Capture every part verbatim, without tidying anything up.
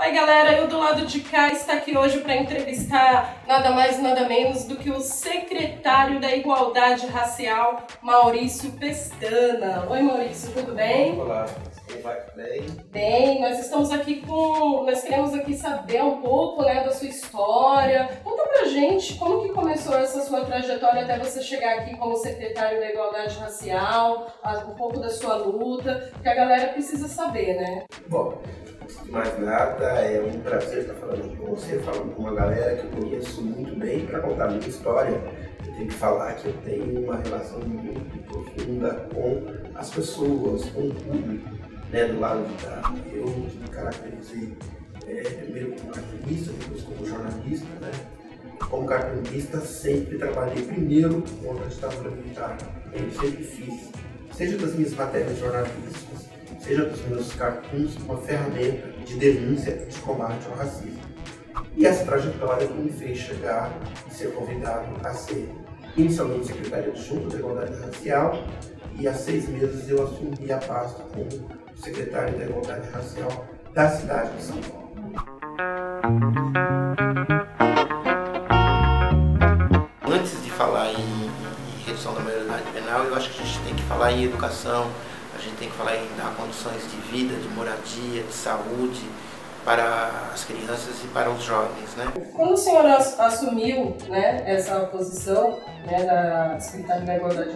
Oi galera, eu do lado de cá está aqui hoje para entrevistar nada mais nada menos do que o secretário da Igualdade Racial, Maurício Pestana. Oi Maurício, tudo bem? Olá, tudo bem? Bem, nós estamos aqui com... nós queremos aqui saber um pouco, né, da sua história. Conta pra gente como que começou essa sua trajetória até você chegar aqui como secretário da Igualdade Racial, um pouco da sua luta, que a galera precisa saber, né? Bom, mais nada, é um prazer estar falando com você, falando com uma galera que eu conheço muito bem. Para contar a minha história, eu tenho que falar que eu tenho uma relação muito profunda com as pessoas, com o público, né, do lado de cá. Eu me caracterizei é, primeiro como cartunista, depois como jornalista, né? Como cartunista sempre trabalhei primeiro contra a ditadura militar, eu sempre fiz, seja das minhas matérias jornalísticas, seja dos meus cartoons, uma ferramenta de denúncia, de combate ao racismo. E essa trajetória que me fez chegar e ser convidado a ser inicialmente secretário adjunto da Igualdade Racial, e há seis meses eu assumi a pasta como secretário da Igualdade Racial da cidade de São Paulo. Antes de falar em redução da maioridade penal, eu acho que a gente tem que falar em educação, a gente tem que falar em dar condições de vida, de moradia, de saúde para as crianças e para os jovens, né? Quando o senhor assumiu, né, essa posição, né, da Secretaria da Igualdade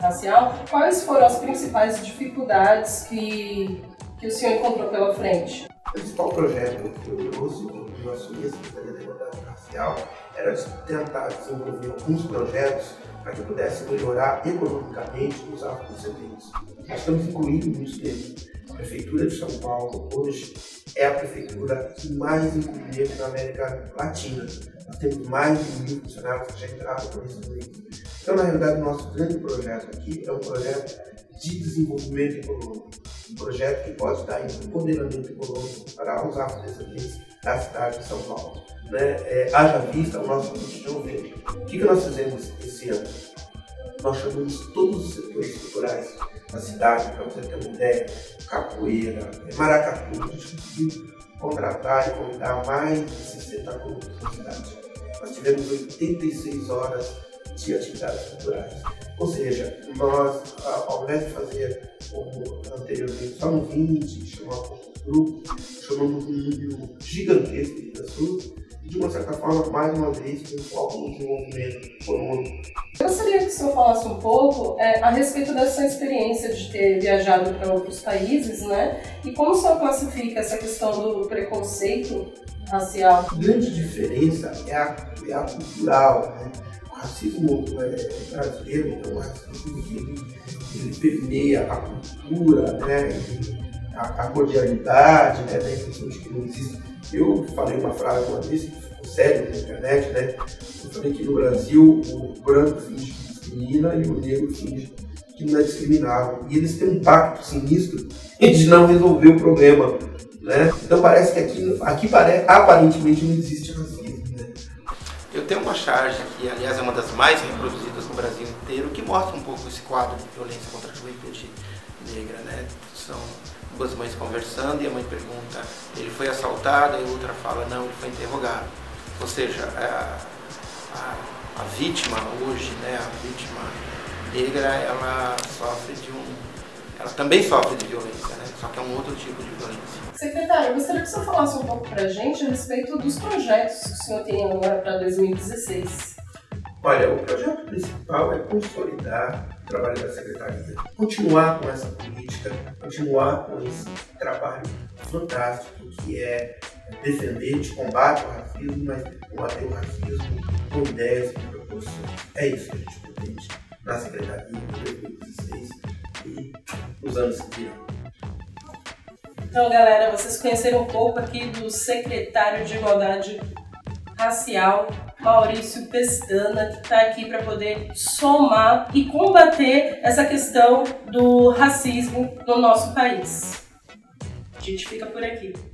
Racial, quais foram as principais dificuldades que, que o senhor encontrou pela frente? O principal projeto que eu trouxe quando eu assumi a Secretaria da Igualdade Racial era tentar desenvolver alguns projetos para que pudesse melhorar economicamente os afrodescendentes. Nós estamos incluindo muitos deles. A Prefeitura de São Paulo, hoje, é a prefeitura que mais inclui negros na América Latina. Nós temos mais de mil funcionários que já entraram por esse meio. Então, na realidade, o nosso grande projeto aqui é um projeto de desenvolvimento econômico. Um projeto que pode dar empoderamento econômico para os afrodescendentes da cidade de São Paulo, né? É, haja vista o nosso custo de ouvir. O que, que nós fizemos esse ano? Nós chamamos todos os setores culturais da cidade, para você ter uma ideia, capoeira, maracatu, a gente conseguiu contratar e convidar mais de sessenta grupos na cidade. Nós tivemos oitenta e seis horas de atividades culturais. Ou seja, nós, ao invés de fazer como anteriormente, só no vinte, chamar poucos grupos, chamamos um número gigantesco de pessoas, e de uma certa forma, mais uma vez, com foco no desenvolvimento econômico. Eu gostaria que o senhor falasse um pouco é, a respeito dessa experiência de ter viajado para outros países, né? E como o senhor classifica essa questão do preconceito racial? A grande diferença é a, é a cultural, né? O racismo é, brasileiro, então, o racismo ele, ele permeia a cultura, né? a, a cordialidade, né? Da intenção de que não existe. Eu falei uma frase uma vez que ficou séria na internet, né? Eu falei que no Brasil o branco finge que discrimina e o negro finge que não é discriminado. E eles têm um pacto sinistro de não resolver o problema, né? Então parece que aqui, aqui aparentemente não existe racismo. Eu tenho uma charge, que aliás é uma das mais reproduzidas no Brasil inteiro, que mostra um pouco esse quadro de violência contra a juventude negra, né? São duas mães conversando e a mãe pergunta, ele foi assaltado, e a outra fala, não, ele foi interrogado. Ou seja, a, a, a vítima hoje, né, a vítima negra, ela sofre de um... ela também sofre de violência, né? Só que é um outro tipo de violência. Secretário, eu gostaria que o senhor falasse um pouco para a gente a respeito dos projetos que o senhor tem agora para dois mil e dezesseis. Olha, o projeto principal é consolidar o trabalho da Secretaria, continuar com essa política, continuar com esse trabalho fantástico que é defender de combate ao racismo, mas combater o racismo com ideias e proposições. É isso que a gente pretende na Secretaria em dois mil e dezesseis e nos anos que virão. Então, galera, vocês conheceram um pouco aqui do secretário de Igualdade Racial, Maurício Pestana, que está aqui para poder somar e combater essa questão do racismo no nosso país. A gente fica por aqui.